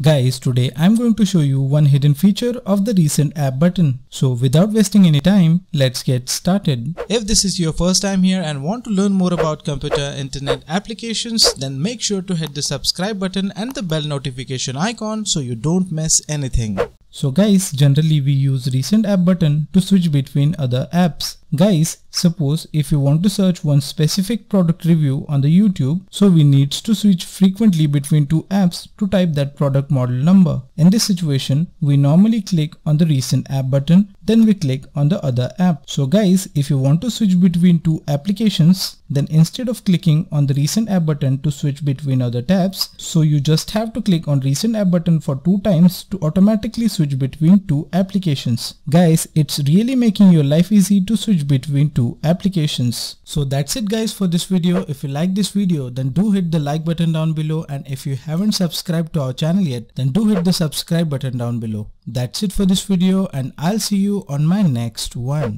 Guys, today I'm going to show you one hidden feature of the recent app button. So without wasting any time, let's get started. If this is your first time here and want to learn more about computer internet applications, then make sure to hit the subscribe button and the bell notification icon so you don't miss anything. So guys, generally we use recent app button to switch between other apps. Guys, suppose if you want to search one specific product review on the YouTube, so we need to switch frequently between two apps to type that product model number. In this situation, we normally click on the recent app button, then we click on the other app. So guys, if you want to switch between two applications, then instead of clicking on the recent app button to switch between other tabs, so you just have to click on recent app button for 2 times to automatically switch between two applications. Guys, it's really making your life easy to switch between two applications. So that's it guys for this video. If you like this video, then do hit the like button down below, and if you haven't subscribed to our channel yet, then do hit the subscribe button down below. That's it for this video, and I'll see you on my next one.